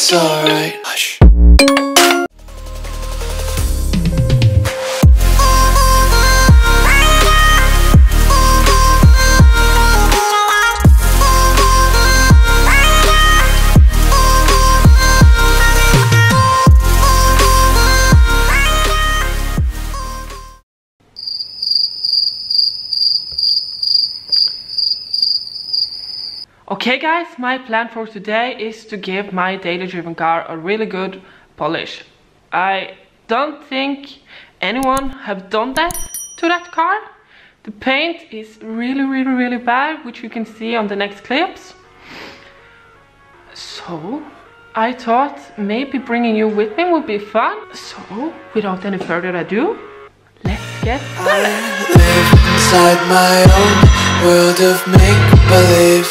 It's alright. Hush. Okay guys, my plan for today is to give my daily driven car a really good polish. I don't think anyone have done that to that car. The paint is really bad, which you can see on the next clips. So I thought maybe bringing you with me would be fun. So without any further ado, let's get started. I live inside my own world of make-believe.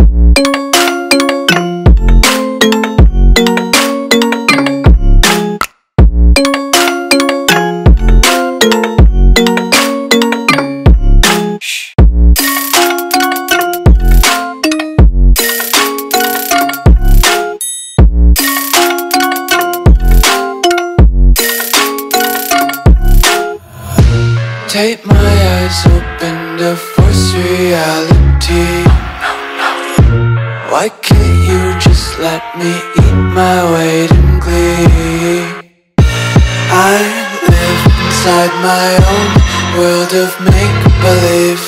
Take my eyes open to force reality. Why can't you just let me eat my weight in glee? I live inside my own world of make-believe.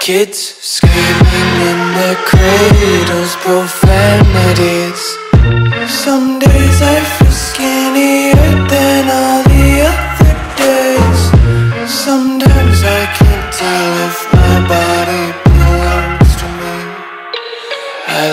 Kids screaming in the cradles, profanities. Some days I feel skinnier than all the other days. Sometimes I can't tell if my body belongs to me. I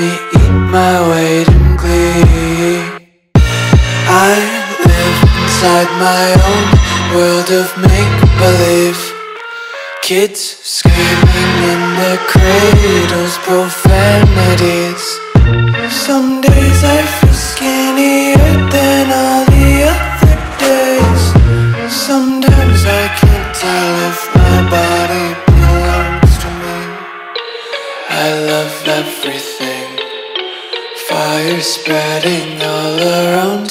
me eat my weight in glee. I live inside my own world of make-believe. Kids screaming in their cradles, profanities. Some days I feel skinnier than all the other days. Sometimes I can't tell if my body belongs to me. I love everything. Fire spreading all around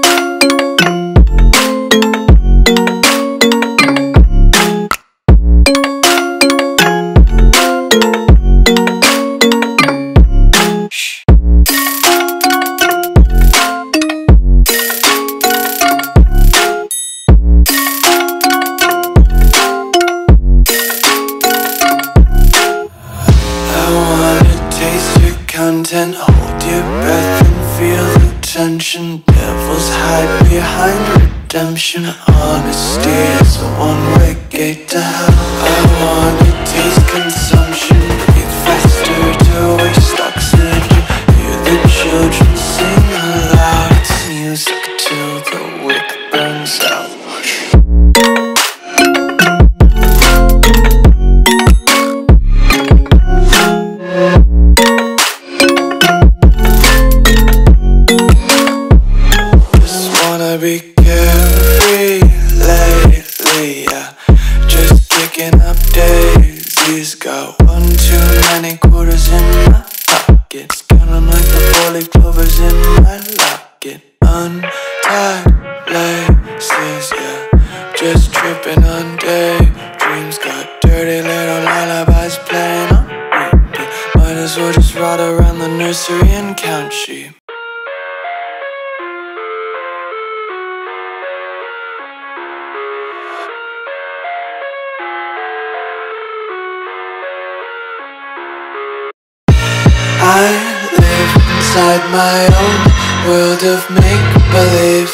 Content, hold your breath and feel the tension. Devils hide behind redemption. Honesty is a one-way gate to hell. I wanna taste consumption. Breathe faster to waste oxygen. Hear the children sing aloud. It's music till the wick burns out. Be carefree lately, yeah. Just picking up daisies. Got one too many quarters in my pockets. Count 'em like the four-leaf clovers in my locket. Untied laces, yeah. Just tripping on daydreams. Got dirty little lullabies playing on repeat. Might as well just ride around the nursery and count sheep. I live inside my own world of make-believe.